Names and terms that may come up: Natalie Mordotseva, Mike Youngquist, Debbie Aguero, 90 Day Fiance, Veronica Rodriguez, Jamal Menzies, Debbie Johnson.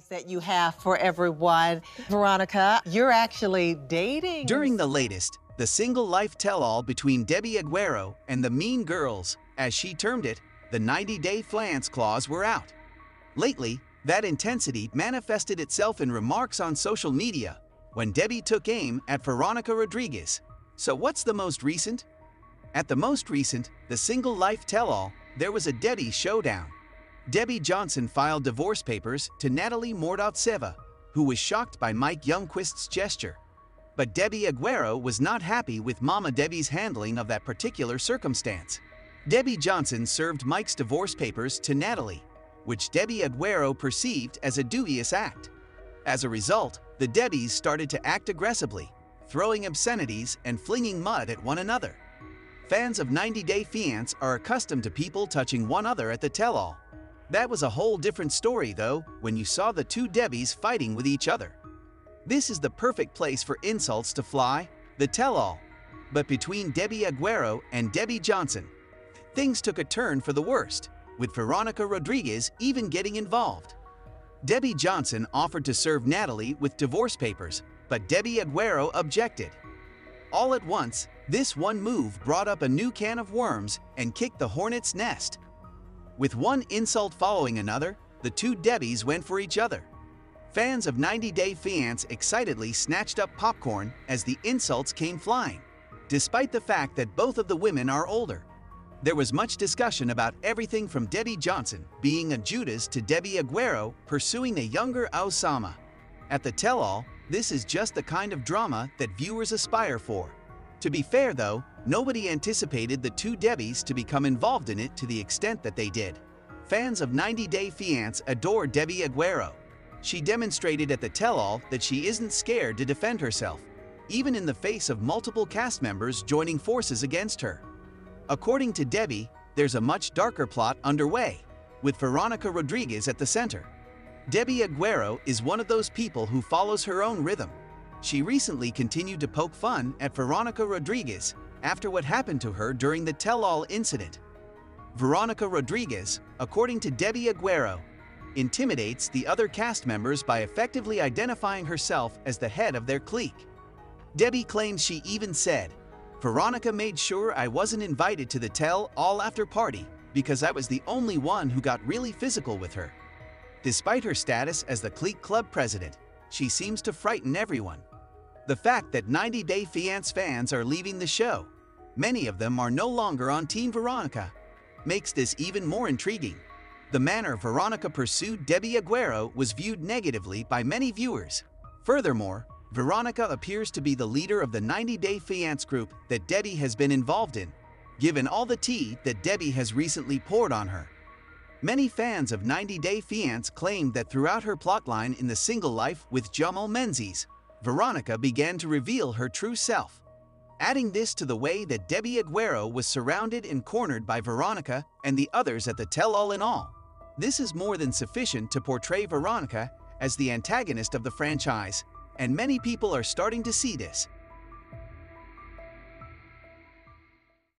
surprise that you have for everyone. Veronica, you're actually dating. During the latest, the single life tell-all between Debbie Aguero and the mean girls, as she termed it, the 90 Day Fiance clause were out. Lately, that intensity manifested itself in remarks on social media when Debbie took aim at Veronica Rodriguez. So what's the most recent? At the most recent, the single life tell-all, there was a Debbie showdown. Debbie Johnson filed divorce papers to Natalie Mordotseva, who was shocked by Mike Youngquist's gesture. But Debbie Aguero was not happy with Mama Debbie's handling of that particular circumstance. Debbie Johnson served Mike's divorce papers to Natalie, which Debbie Aguero perceived as a dubious act. As a result, the Debbies started to act aggressively, throwing obscenities and flinging mud at one another. Fans of 90 Day Fiance are accustomed to people touching one another at the tell-all. That was a whole different story, though, when you saw the two Debbies fighting with each other. This is the perfect place for insults to fly, the tell-all. But between Debbie Aguero and Debbie Johnson, things took a turn for the worst, with Veronica Rodriguez even getting involved. Debbie Johnson offered to serve Natalie with divorce papers, but Debbie Aguero objected. All at once, this one move brought up a new can of worms and kicked the hornet's nest. With one insult following another, the two Debbies went for each other. Fans of 90 Day Fiance excitedly snatched up popcorn as the insults came flying, despite the fact that both of the women are older. There was much discussion about everything from Debbie Johnson being a Judas to Debbie Aguero pursuing a younger Osama. At the tell-all, this is just the kind of drama that viewers aspire for. To be fair, though, nobody anticipated the two Debbies to become involved in it to the extent that they did. Fans of 90 Day Fiance adore Debbie Aguero. She demonstrated at the tell-all that she isn't scared to defend herself, even in the face of multiple cast members joining forces against her. According to Debbie, there's a much darker plot underway, with Veronica Rodriguez at the center. Debbie Aguero is one of those people who follows her own rhythm. She recently continued to poke fun at Veronica Rodriguez after what happened to her during the tell-all incident. Veronica Rodriguez, according to Debbie Aguero, intimidates the other cast members by effectively identifying herself as the head of their clique. Debbie claims she even said, "Veronica made sure I wasn't invited to the tell-all after party because I was the only one who got really physical with her." Despite her status as the clique club president, she seems to frighten everyone. The fact that 90 Day Fiance fans are leaving the show, many of them are no longer on Team Veronica, makes this even more intriguing. The manner Veronica pursued Debbie Aguero was viewed negatively by many viewers. Furthermore, Veronica appears to be the leader of the 90 Day Fiance group that Debbie has been involved in, given all the tea that Debbie has recently poured on her. Many fans of 90 Day Fiance claimed that throughout her plotline in the single life with Jamal Menzies, Veronica began to reveal her true self. Adding this to the way that Debbie Aguero was surrounded and cornered by Veronica and the others at the tell-all in all, this is more than sufficient to portray Veronica as the antagonist of the franchise, and many people are starting to see this.